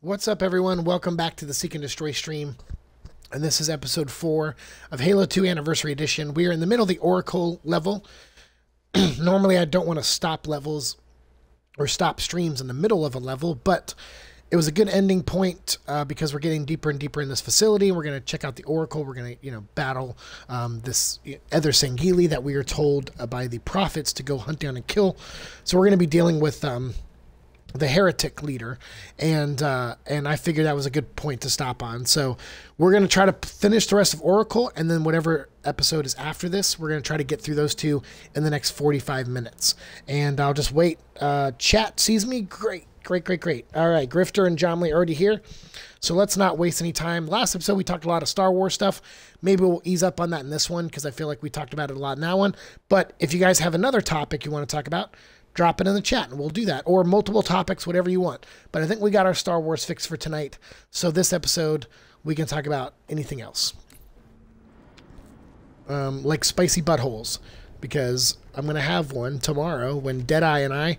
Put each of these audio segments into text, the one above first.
What's up, everyone? Welcome back to the Seek and Destroy stream, and this is episode 4 of Halo 2 Anniversary Edition. We are in the middle of the Oracle level. Normally, I don't want to stop levels or stop streams in the middle of a level, but it was a good ending point because we're getting deeper and deeper in this facility. We're going to check out the Oracle. We're going to, battle this Ether sanghili that we are told by the prophets to go hunt down and kill. So we're going to be dealing with the heretic leader, and I figured that was a good point to stop on. So we're going to try to finish the rest of Oracle, and then whatever episode is after this, we're going to try to get through those two in the next 45 minutes. And I'll just wait. Chat sees me. Great. All right, Grifter and Jomly are already here, so let's not waste any time. Last episode, we talked a lot of Star Wars stuff. Maybe we'll ease up on that in this one, because I feel like we talked about it a lot in that one. But if you guys have another topic you want to talk about, drop it in the chat and we'll do that, or multiple topics, whatever you want. But I think we got our Star Wars fix for tonight. So this episode, we can talk about anything else. Like spicy buttholes, because I'm going to have one tomorrow when Deadeye and I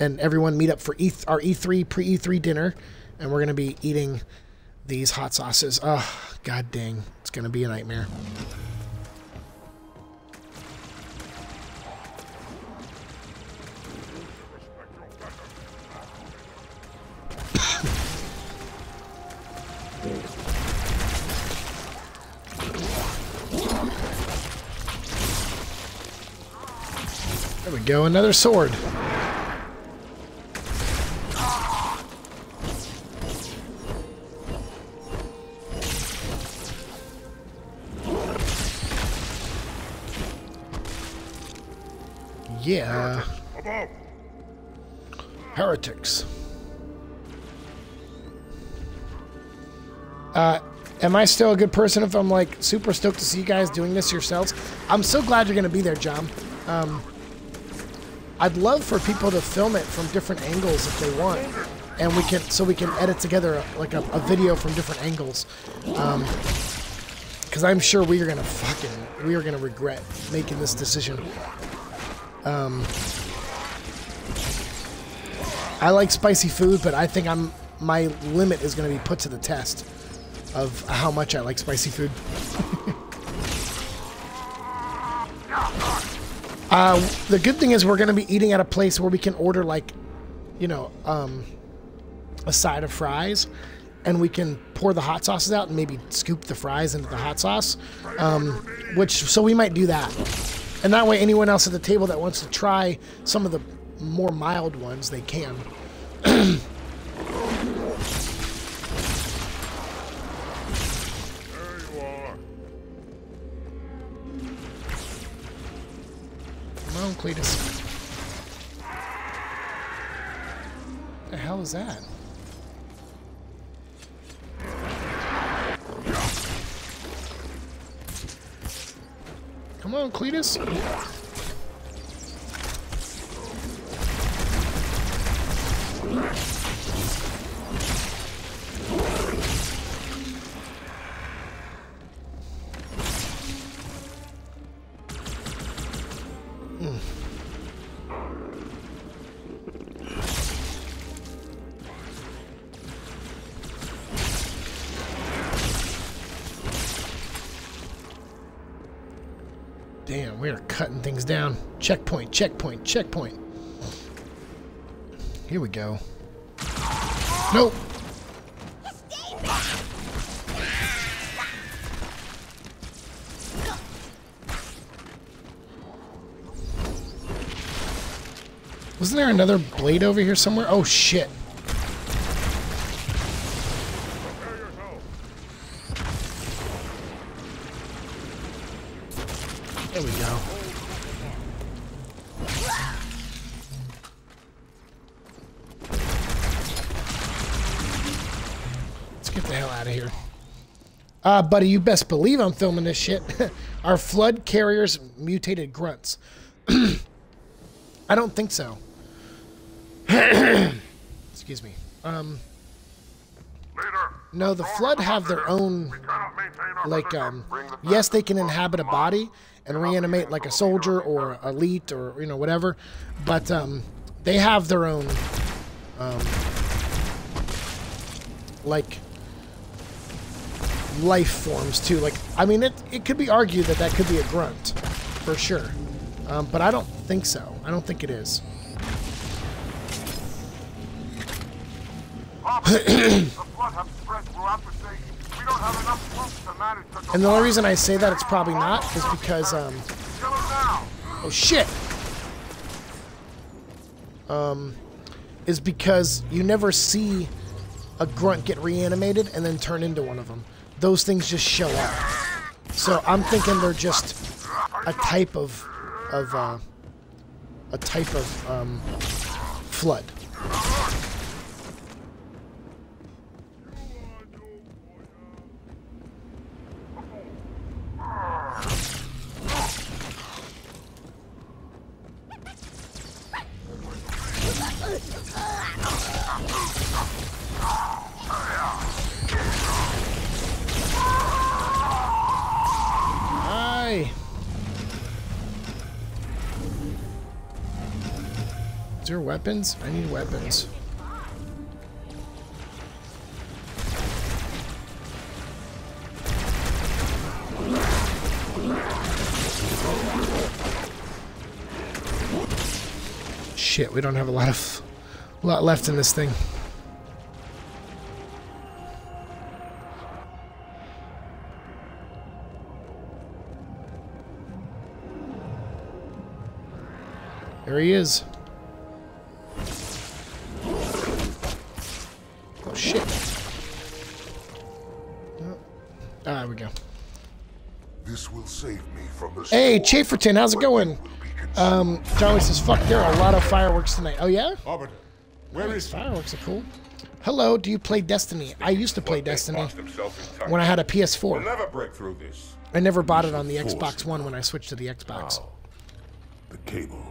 and everyone meet up for our E3, pre-E3 dinner. And we're going to be eating these hot sauces. Oh, god dang. It's going to be a nightmare. There we go, another sword. Yeah. Heretics. Am I still a good person if I'm like super stoked to see you guys doing this yourselves? I'm so glad you're gonna be there, John. I'd love for people to film it from different angles if they want, and we can edit together like a video from different angles. Because I'm sure we are gonna fucking regret making this decision. I like spicy food, but I think my limit is gonna be put to the test of how much I like spicy food. The good thing is we're going to be eating at a place where we can order, like, a side of fries, and we can pour the hot sauces out and maybe scoop the fries into the hot sauce, so we might do that. And that way anyone else at the table that wants to try some of the more mild ones, they can. Cletus. The hell is that? Come on, Cletus. Damn, we are cutting things down. Checkpoint, checkpoint, checkpoint. Here we go. Nope. Wasn't there another blade over here somewhere? Oh, shit. There we go. Let's get the hell out of here. Buddy, you best believe I'm filming this shit. Our flood carriers mutated grunts. I don't think so. Excuse me. No, the Flood have their own, like, yes, they can inhabit a body and reanimate like a soldier or elite or, whatever, but they have their own like life forms too. Like, I mean, it could be argued that that could be a grunt for sure, but I don't think so. I don't think it is. And the only reason I say that it's probably not is because oh shit, is because you never see a grunt get reanimated and then turn into one of them. Those things just show up. So I'm thinking they're just a type of flood. Weapons? I need weapons. Shit, we don't have a lot left in this thing. There he is. Hey, Chaferton, how's it going? Jolly says, fuck, there are a lot of fireworks tonight. Oh, yeah? Where is fireworks are cool. Hello, do you play Destiny? I used to play Destiny when I had a PS4. Never break through this. I never bought it on the Xbox One when I switched to the Xbox. The cable.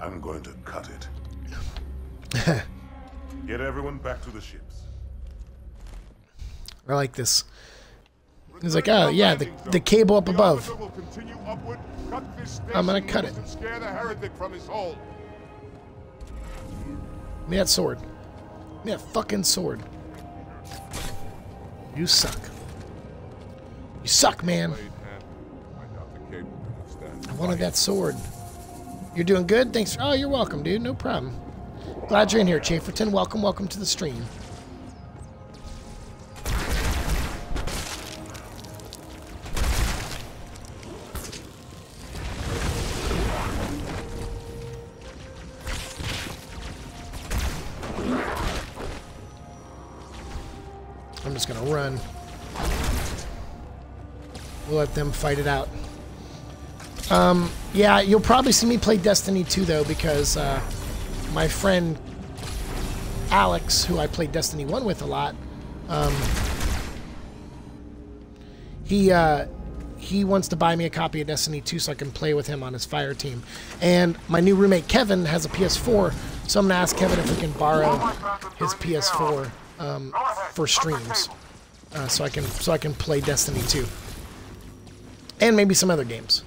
I'm going to cut it. Get everyone back to the ships. I like this. He's like, oh yeah, the cable up above. I'm gonna cut it. Give me that sword. Give me that fucking sword. You suck. You suck, man. I wanted that sword. You're doing good? Thanks. Oh, you're welcome, dude. No problem. Glad you're in here, Chaferton. Welcome, welcome to the stream. Run. We'll let them fight it out. Yeah, you'll probably see me play Destiny 2 though, because my friend Alex, who I played Destiny 1 with a lot, he wants to buy me a copy of Destiny 2 so I can play with him on his fire team. And my new roommate Kevin has a PS4, so I'm gonna ask Kevin if we can borrow his PS4 for streams. So I can play Destiny 2 and maybe some other games.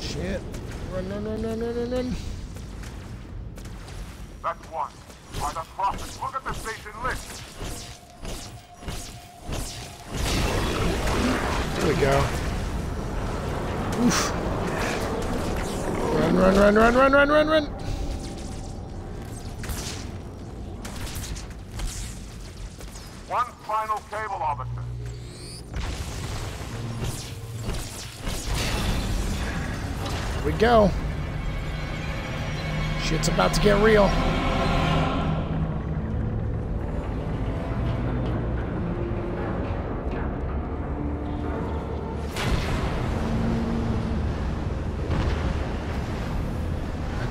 Shit! Run! Run! Run! Run! Run! Run! That's one. By the prophets, look at the station list. There we go. Oof. Run, run, run, run, run, run, run, run. One final cable, officer. Here we go. Shit's about to get real.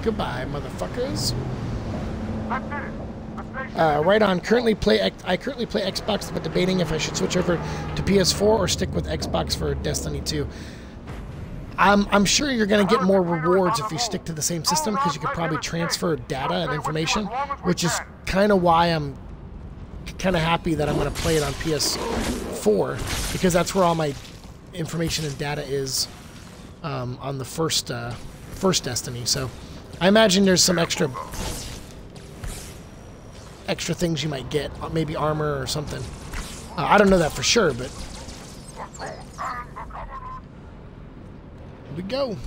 Goodbye, motherfuckers. Right on. I currently play Xbox, but debating if I should switch over to PS4 or stick with Xbox for Destiny 2. I'm sure you're going to get more rewards if you stick to the same system, because you could probably transfer data and information, which is kind of why I'm kind of happy that I'm going to play it on PS4, because that's where all my information and data is on the first Destiny. So I imagine there's some extra things you might get, maybe armor or something. I don't know that for sure, but here we go.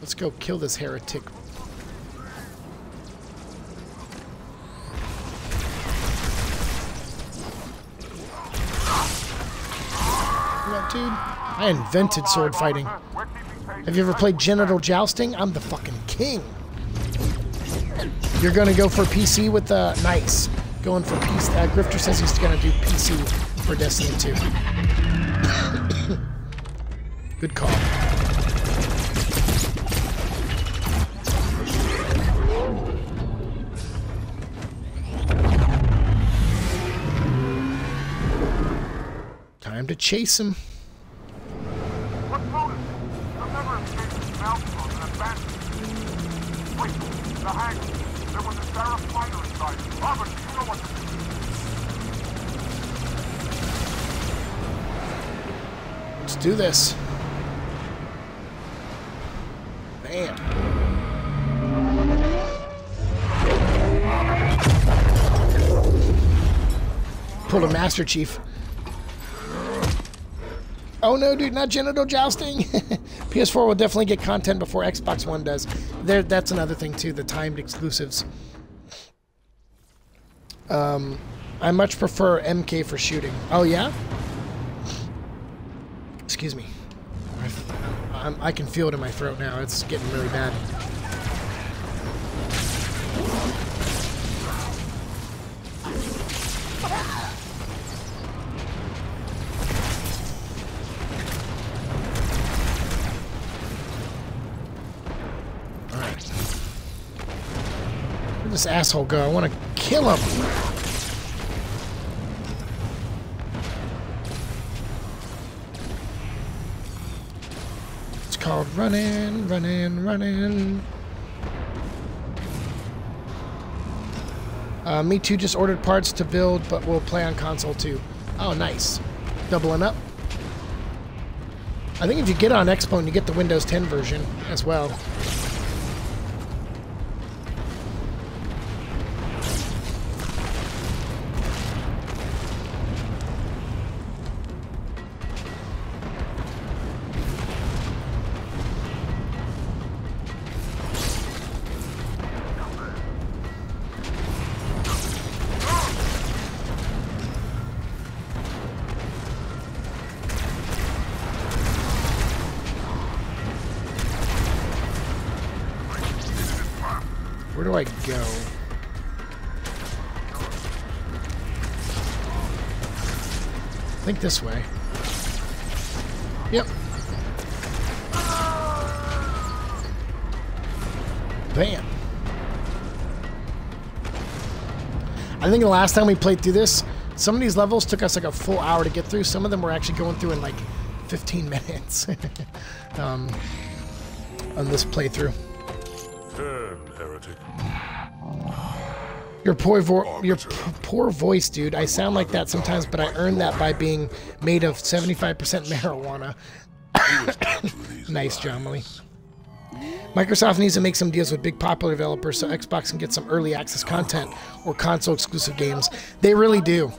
Let's go kill this heretic. What, dude? I invented sword fighting. Have you ever played genital jousting? I'm the fucking king. You're gonna go for PC with the nice. Going for PC. Grifter says he's gonna do PC for Destiny 2. Good call. Time to chase him. Let's do this. Man. Pulled a Master Chief. Oh no, dude, not genital jousting. PS4 will definitely get content before Xbox One does. There, that's another thing too, the timed exclusives. I much prefer MK for shooting. Oh yeah? Excuse me. I can feel it in my throat now. It's getting really bad. This asshole go. I want to kill him. It's called running, running, running. Me too. Just ordered parts to build, but we'll play on console too. Oh, nice. Doubling up. I think if you get on Xbox, you get the Windows 10 version as well. I think this way. Yep. Bam. I think the last time we played through this, some of these levels took us like a full hour to get through. Some of them were actually going through in like 15 minutes on this playthrough. Turn, heretic. Your poor voice, dude. I sound like that sometimes, but I earned that by being made of 75% marijuana. Nice, Jomly. Microsoft needs to make some deals with big popular developers so Xbox can get some early access content or console exclusive games. They really do.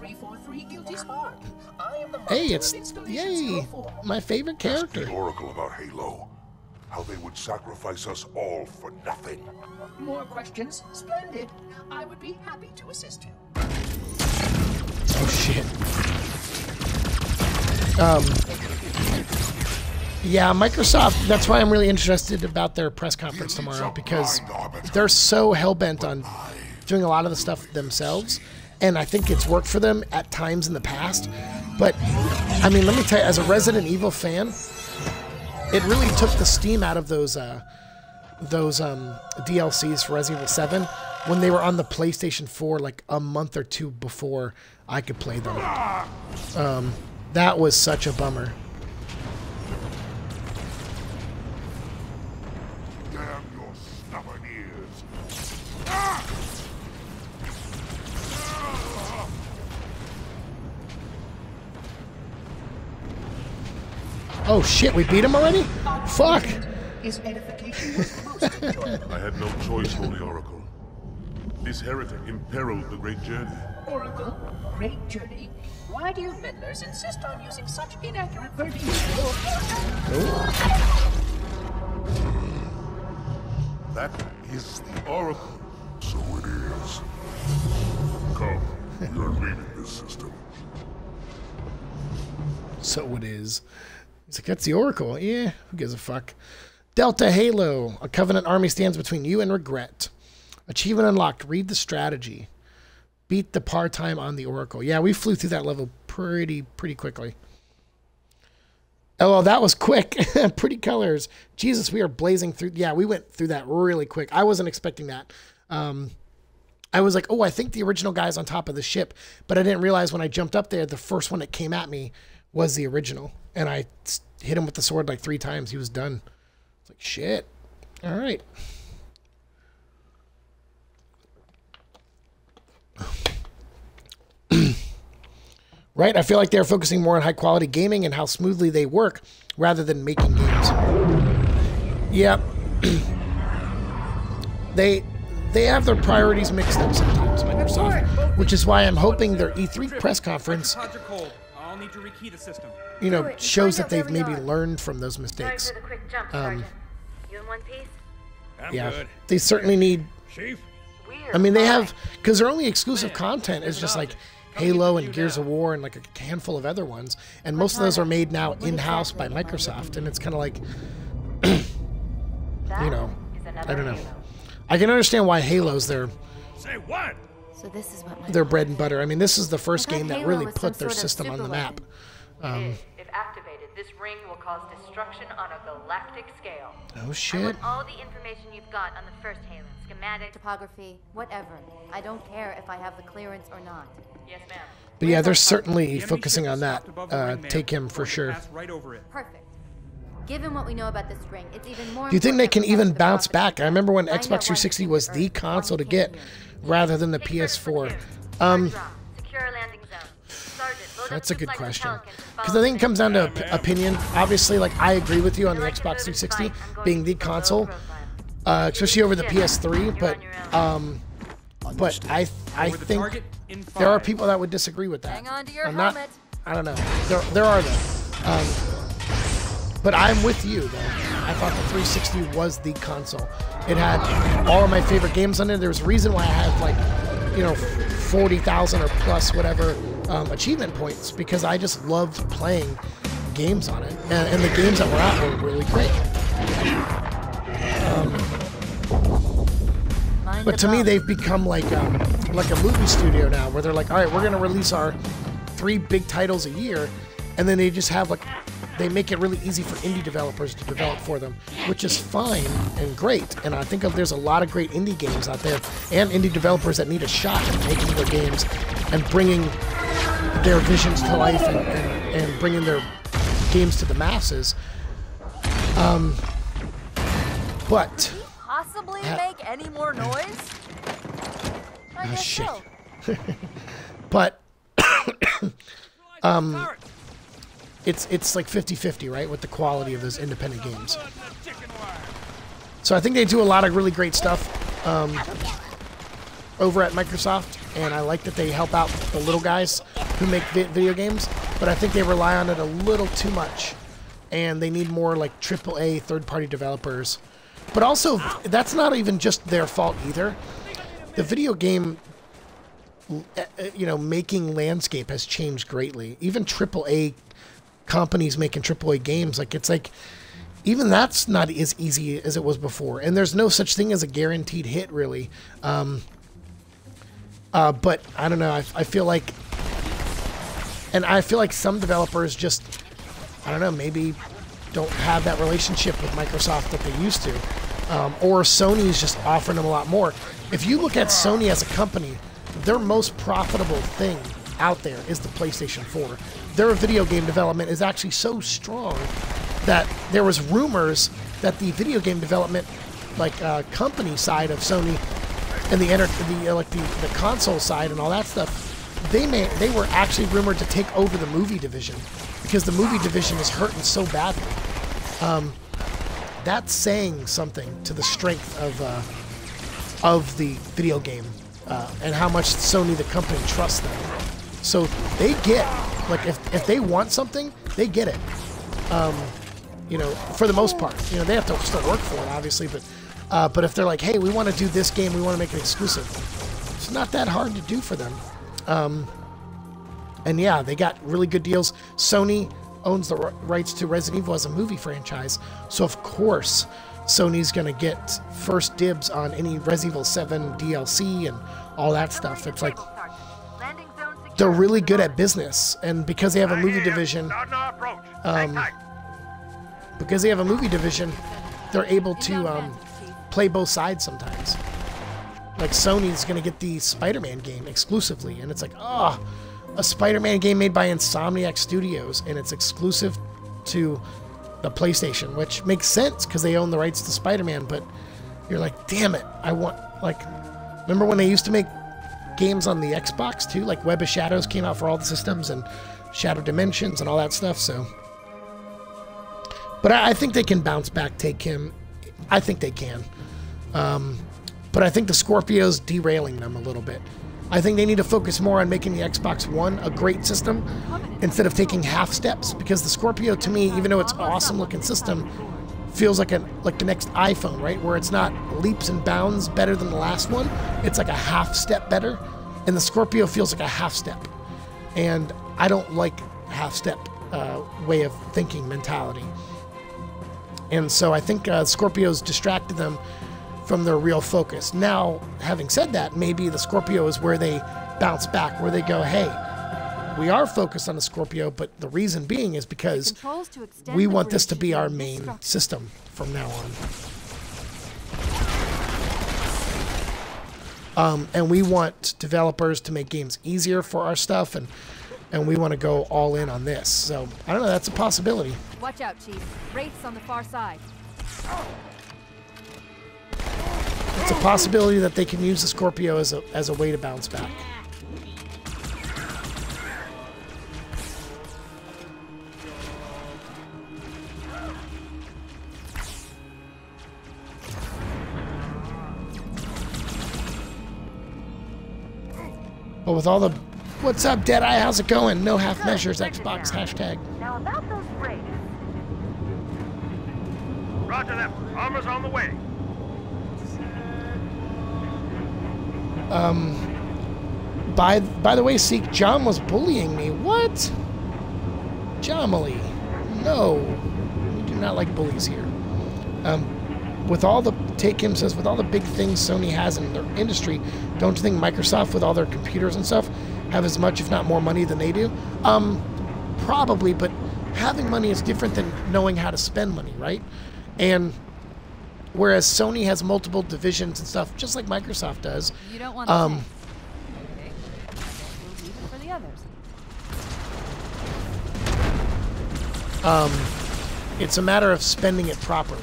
Hey, it's yay! My favorite character. The Oracle about Halo. How they would sacrifice us all for nothing. More questions? Splendid. I would be happy to assist you. Oh, shit. Yeah, Microsoft, that's why I'm really interested about their press conference tomorrow, because they're so hell-bent on doing a lot of the stuff themselves, and I think it's worked for them at times in the past. But, I mean, let me tell you, as a Resident Evil fan, it really took the steam out of those DLCs for Resident Evil 7 when they were on the PlayStation 4 like a month or two before I could play them. That was such a bummer. Damn your Oh shit, we beat him already? Fuck! His edification was most enjoyable. I had no choice, Holy Oracle. This heretic imperiled the Great Journey. Oracle? Great Journey? Why do you meddlers insist on using such inaccurate verbiage? Oh. That is the Oracle. So it is. Come, we are leaving this system. So it is. It's like, that's the Oracle. Yeah, who gives a fuck? Delta Halo. A Covenant army stands between you and regret. Achievement unlocked. Read the strategy. Beat the part-time on the Oracle. Yeah, we flew through that level pretty quickly. Oh, well, that was quick. Pretty colors. Jesus, we are blazing through. Yeah, we went through that really quick. I wasn't expecting that. I was like, oh, I think the original guy's on top of the ship, but I didn't realize when I jumped up there, the first one that came at me was the original, and I hit him with the sword like 3 times. He was done. It's like, shit. All right. Right, I feel like they're focusing more on high quality gaming and how smoothly they work rather than making games. Yeah. They have their priorities mixed up sometimes, Microsoft, which is why I'm hoping their E3 press conference, you know, shows that they've maybe learned from those mistakes. You in one piece? Yeah, they certainly need. I mean, they have, because their only exclusive content is just like Halo and Gears of War and like a handful of other ones, and most of those are made now in-house by Microsoft, and it's kind of like, you know, I don't know. I can understand why Halo's their bread and butter. I mean, this is the first game that really put their system on the map. If activated, this ring will cause destruction on a galactic scale. Oh shit! I want all the information you've got on the first Halo. Schematic, topography, whatever. I don't care if I have the clearance or not. Yes, ma'am. But yeah, they're certainly focusing on that. Take him for sure. Perfect. Given what we know about this ring, it's even more. Do you think they can even bounce back? I remember when Xbox 360 was the console to get, rather than the PS4. That's a good question, because I think it comes down to opinion. Obviously, like, I agree with you on the Xbox 360 being the console. Especially over the PS3, but I think there are people that would disagree with that. I'm not, I don't know. There are though. But I'm with you though. I thought the 360 was the console. It had all of my favorite games on it. There's a reason why I have like, you know, 40,000 or plus whatever achievement points, because I just loved playing games on it, and the games that were out were really great. But to me, they've become like a movie studio now, where they're like, all right, we're gonna release our 3 big titles a year, and then they just have like, they make it really easy for indie developers to develop for them, which is fine and great. And I think there's a lot of great indie games out there, and indie developers that need a shot at making their games and bringing their visions to life, and bringing their games to the masses. But possibly make any more noise? Oh shit! But it's like 50-50, right, with the quality of those independent games. So I think they do a lot of really great stuff over at Microsoft, and I like that they help out the little guys who make video games. But I think they rely on it a little too much, and they need more like AAA third-party developers. But also, that's not even just their fault either. The video game, you know, making landscape has changed greatly. Even AAA companies making AAA games, like, it's like, even that's not as easy as it was before. And there's no such thing as a guaranteed hit, really. But I don't know. I feel like, and I feel like some developers just, I don't know, maybe don't have that relationship with Microsoft that they used to, or Sony's just offering them a lot more. If you look at Sony as a company, their most profitable thing out there is the PlayStation 4. Their video game development is actually so strong that there was rumors that the video game development, like company side of Sony, and the console side and all that stuff, they were actually rumored to take over the movie division. because the movie division is hurting so badly. That's saying something to the strength of the video game and how much Sony, the company, trusts them. So they get, like, if they want something, they get it. You know, for the most part, you know, they have to still work for it, obviously, but if they're like, hey, we want to do this game, we want to make it exclusive, it's not that hard to do for them. And yeah, they got really good deals. Sony owns the rights to Resident Evil as a movie franchise, so of course Sony's gonna get first dibs on any Resident Evil 7 DLC and all that stuff. It's like, they're really good at business, and because they have a movie division, they're able to play both sides sometimes. Like, Sony's gonna get the Spider-Man game exclusively, and it's like, oh, a Spider-Man game made by Insomniac Studios, and it's exclusive to the PlayStation, which makes sense because they own the rights to Spider-Man. But you're like, damn it, I want, like, remember when they used to make games on the Xbox too? Like, Web of Shadows came out for all the systems, and Shadow Dimensions and all that stuff. So, but I think they can bounce back, take him. I think they can. But I think the Scorpio's derailing them a little bit. I think they need to focus more on making the Xbox One a great system instead of taking half steps, because the Scorpio, to me, even though it's an awesome looking system, feels like the next iPhone, right? Where it's not leaps and bounds better than the last one. It's like a half step better, and the Scorpio feels like a half step. And I don't like half step way of thinking mentality. And so I think Scorpio's distracted them from their real focus. Now, having said that, maybe the Scorpio is where they bounce back, where they go, hey, we are focused on the Scorpio, but the reason being is because we want this to be our main system from now on. And we want developers to make games easier for our stuff, and we want to go all in on this. So, I don't know, that's a possibility. Watch out, Chief. Wraiths on the far side. It's a possibility that they can use the Scorpio as a way to bounce back. But with all the, what's up, Deadeye? How's it going? No half measures, Xbox hashtag. Now about those brakes. Roger that. Armor's on the way. By the way, Seek, John was bullying me. What? Jomly. No. We do not like bullies here. With all the, Take Him says, with all the big things Sony has in their industry, don't you think Microsoft, with all their computers and stuff, have as much, if not more, money than they do? Probably, but having money is different than knowing how to spend money, right? And whereas Sony has multiple divisions and stuff, just like Microsoft does. You don't want okay. We'll leave it for the others. It's a matter of spending it properly.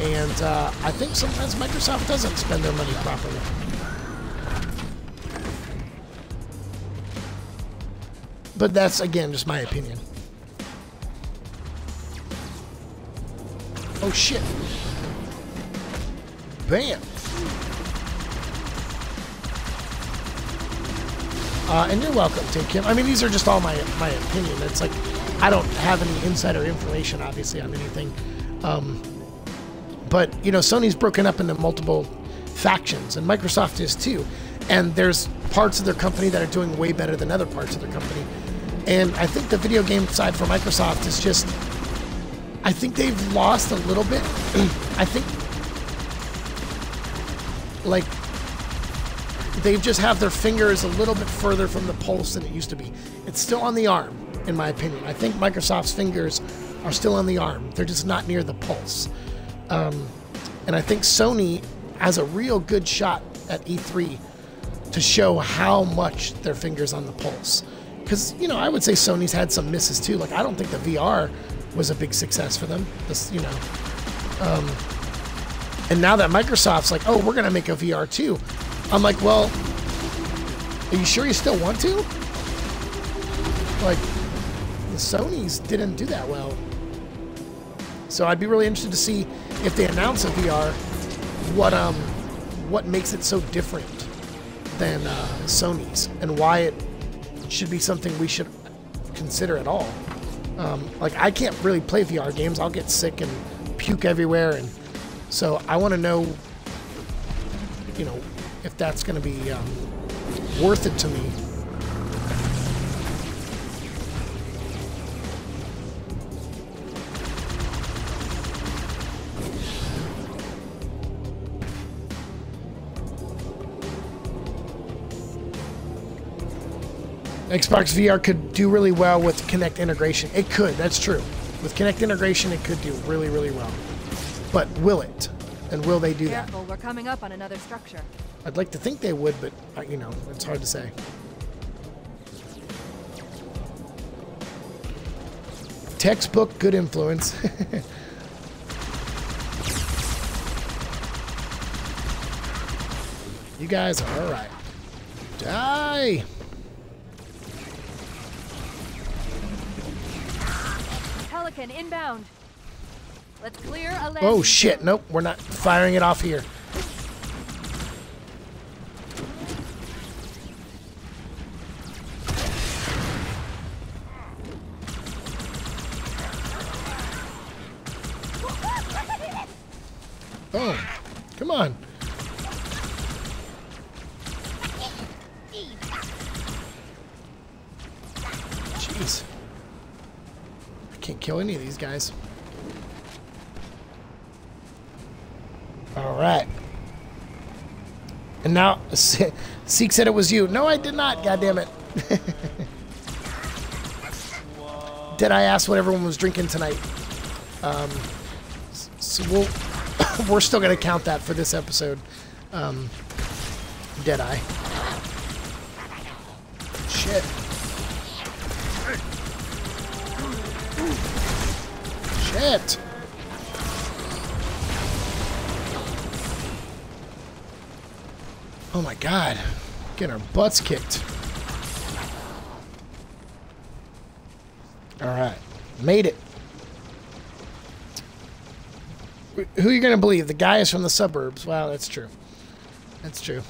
And I think sometimes Microsoft doesn't spend their money properly. But that's, again, just my opinion. Oh shit. Bam. And you're welcome, Take Him. I mean, these are just all my opinion. It's like, I don't have any insider information, obviously, on anything. But, you know, Sony's broken up into multiple factions, and Microsoft is too. And there's parts of their company that are doing way better than other parts of their company. And I think the video game side for Microsoft is just, I think they've lost a little bit. I think, like, they just have their fingers a little bit further from the pulse than it used to be. It's still on the arm, in my opinion. I think Microsoft's fingers are still on the arm. They're just not near the pulse. And I think Sony has a real good shot at E3 to show how much their fingers on the pulse. Because, you know, I would say Sony's had some misses too. Like, I don't think the VR was a big success for them, you know. And now that Microsoft's like, oh, we're gonna make a VR too, I'm like, well, are you sure you still want to? Like, the Sonys didn't do that well. So I'd be really interested to see if they announce a VR, what makes it so different than Sony's, and why it should be something we should consider at all. Like, I can't really play VR games. I'll get sick and puke everywhere, and so I want to know, you know, if that's going to be worth it to me. Xbox VR could do really well with Kinect integration. It could, that's true. With Kinect integration, it could do really, really well. But will it? And will they do that? Careful, we're coming up on another structure. I'd like to think they would, but, you know, it's hard to say. Textbook, good influence. You guys are all right. Die! Inbound. Let's clear a land. Oh shit, nope, we're not firing it off here. Oh, come on. Jeez. Can't kill any of these guys. Alright. And now, Seek said it was you. No, I did not, goddammit. Did I ask what everyone was drinking tonight? So we're still going to count that for this episode. Deadeye. Shit. Shit! Oh my god. Getting our butts kicked. Alright. Made it. Who are you gonna believe? The guy is from the suburbs. Wow, that's true. That's true.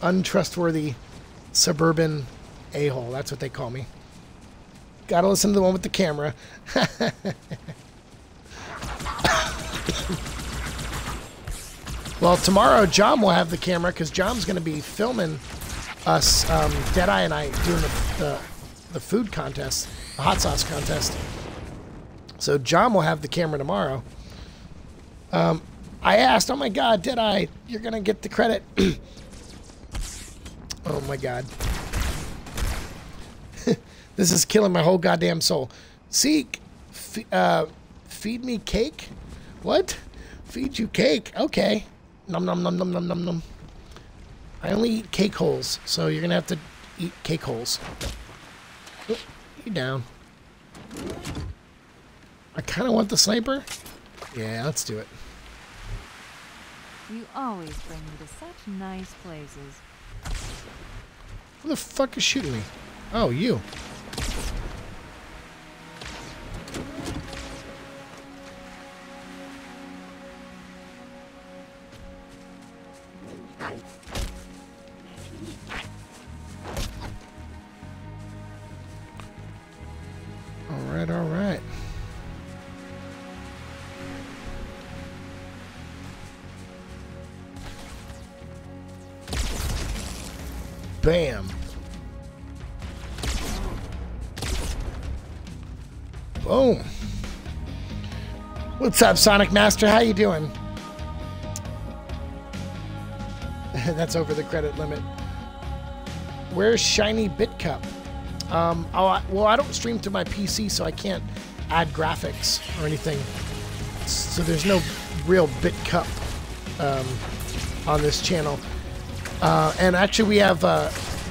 Untrustworthy suburban a-hole. That's what they call me. Gotta listen to the one with the camera. Well, tomorrow Jom will have the camera because Jom's going to be filming us, Deadeye and I, doing the food contest, the hot sauce contest. So Jom will have the camera tomorrow. I asked, oh my god, Deadeye, you're going to get the credit. Oh my god. This is killing my whole goddamn soul. Seek, feed me cake? What? Feed you cake? Okay. Nom nom nom nom nom nom nom. I only eat cake holes, so you're gonna have to eat cake holes. Oop, you down. I kind of want the sniper. Yeah, let's do it. You always bring me to such nice places. Who the fuck is shooting me? Oh, you. All right. Bam. Boom. What's up, Sonic Master? How you doing? That's over the credit limit. Where's Shiny Bitcup? Well, I don't stream to my PC, so I can't add graphics or anything. So there's no real Bitcup on this channel. And actually, we have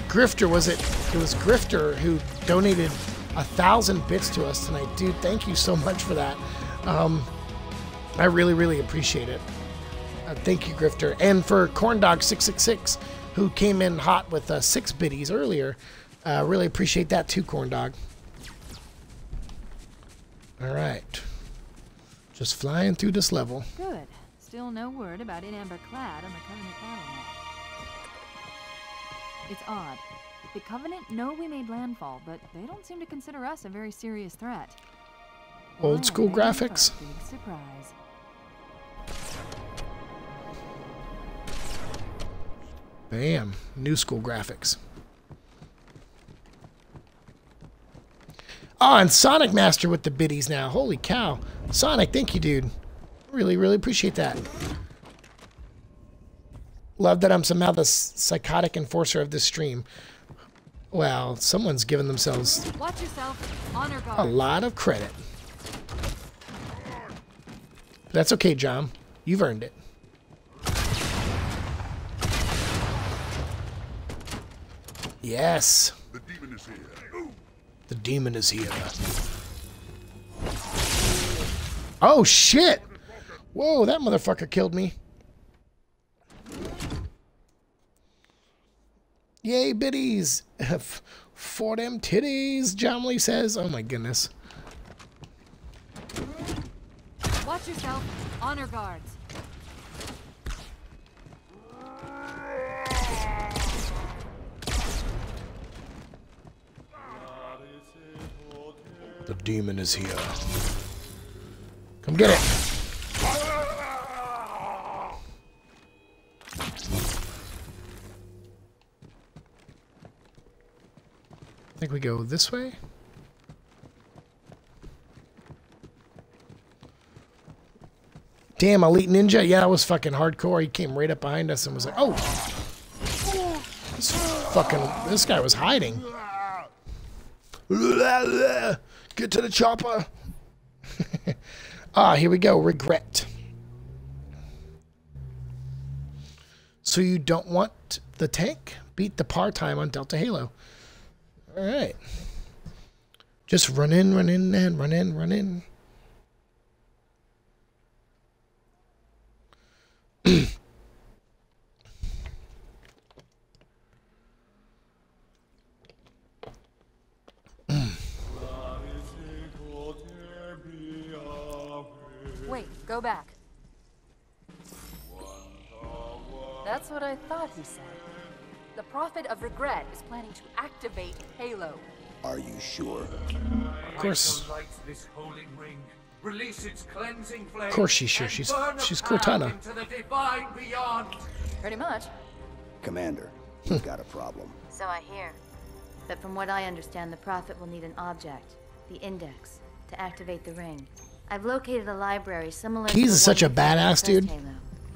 Grifter. It was Grifter who donated 1,000 bits to us tonight, dude. Thank you so much for that. I really, really appreciate it. Thank you, Grifter, and for corndog666 who came in hot with 6 biddies earlier. Really appreciate that too, Corndog. All right. Just flying through this level. Good. Still no word about an Amber Clad on the Covenant battle. It's odd. The Covenant know we made landfall, but they don't seem to consider us a very serious threat. Old school graphics. Big surprise. Bam. New school graphics. Oh, and Sonic Master with the biddies now. Holy cow. Sonic, thank you, dude. Really, really appreciate that. Love that I'm somehow the psychotic enforcer of this stream. Well, someone's given themselves a lot of credit. That's okay, John. You've earned it. Yes. The demon is here. The demon is here. Oh, shit. Whoa, that motherfucker killed me. Yay, biddies. For them titties, Jomly says. Oh, my goodness. Watch yourself. Honor guards. The demon is here. Come get it. I think we go this way. Damn, Elite Ninja. Yeah, that was fucking hardcore. He came right up behind us and was like, oh. This guy was hiding. Get to the chopper. Ah, here we go. Regret. So you don't want the tank? Beat the par time on Delta Halo. All right. Just run in. Wait, go back. That's what I thought he said. The Prophet of Regret is planning to activate Halo. Are you sure? Of course. This holy ring, release its cleansing flame. Of course she's sure. She's Cortana. Into the divine beyond. Pretty much. Commander, you've got a problem. So I hear. But from what I understand, the Prophet will need an object, the Index, to activate the ring. I've located a library similar to... He's such a badass, dude. Halo.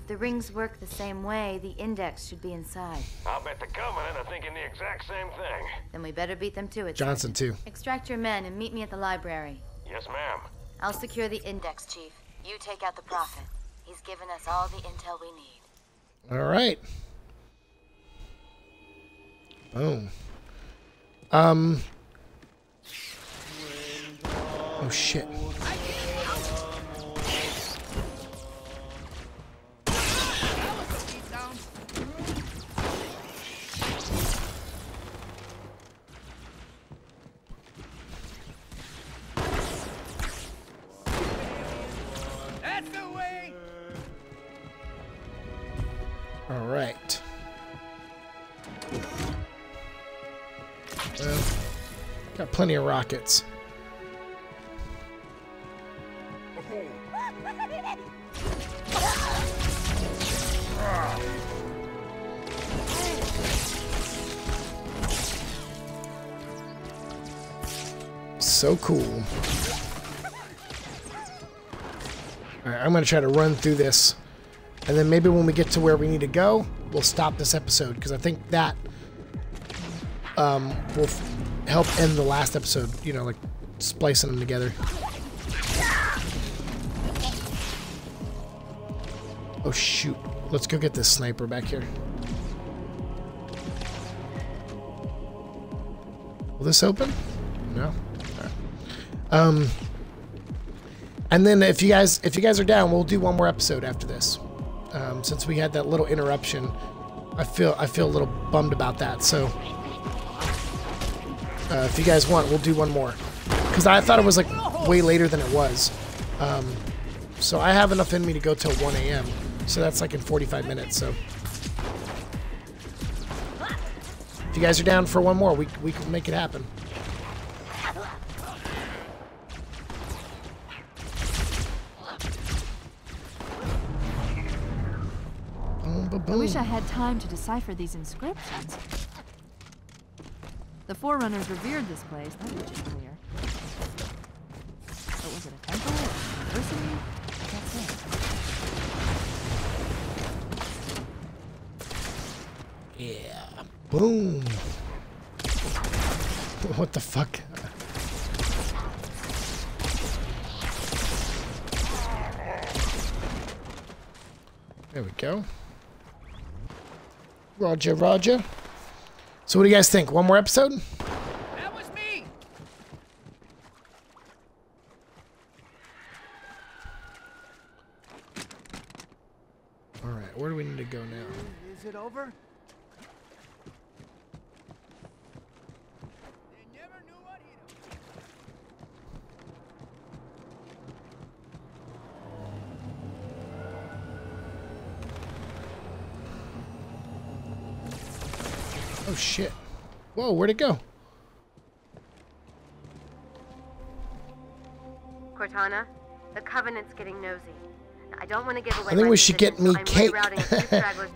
The rings work the same way, the Index should be inside. I'll bet the Covenant are thinking the exact same thing. Then we better beat them to it. Johnson, too. Extract your men and meet me at the library. Yes, ma'am. I'll secure the Index, Chief. You take out the Prophet. He's given us all the intel we need. All right. Boom. Oh, shit. All right. Well, got plenty of rockets. So cool. All right, I'm going to try to run through this. And then maybe when we get to where we need to go, we'll stop this episode, because I think that will help end the last episode, you know, like splicing them together. Oh, shoot. Let's go get this sniper back here. Will this open? No? All right. And then if you guys are down, we'll do one more episode after this. Since we had that little interruption, I feel a little bummed about that. So if you guys want, we'll do one more. because I thought it was like way later than it was. So I have enough in me to go till 1 a.m. So that's like in 45 minutes. So if you guys are down for one more, we can make it happen. I wish I had time to decipher these inscriptions. The Forerunners revered this place, that much is clear. But was it a temple? Or an university? I can't say. Yeah. Boom. What the fuck? There we go. Roger, roger. So what do you guys think? One more episode? That was me. All right, where do we need to go now? Is it over? They never knew what Oh shit. Whoa, where'd it go? Cortana, the Covenant's getting nosy. I don't want to give away. I think we should get me cake.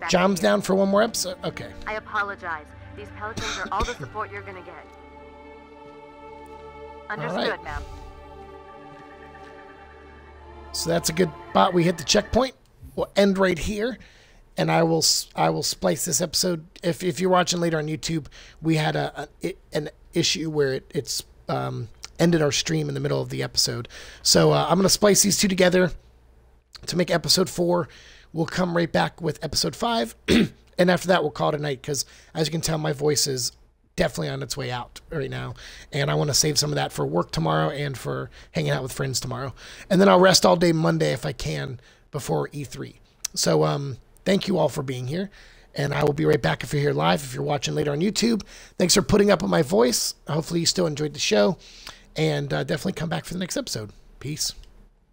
Jom's down for one more episode. Okay. I apologize. These pelicans are all the support you're gonna get. Understood, right, ma'am. So that's a good spot. We hit the checkpoint. We'll end right here. And I will splice this episode. If you're watching later on YouTube, we had an issue where it's ended our stream in the middle of the episode. So I'm gonna splice these two together to make episode 4. We'll come right back with episode 5, and after that we'll call it a night. Because as you can tell, my voice is definitely on its way out right now, and I want to save some of that for work tomorrow and for hanging out with friends tomorrow. And then I'll rest all day Monday if I can before E3. So thank you all for being here, and I will be right back if you're here live. If you're watching later on YouTube, thanks for putting up with my voice. Hopefully you still enjoyed the show, and definitely come back for the next episode. Peace.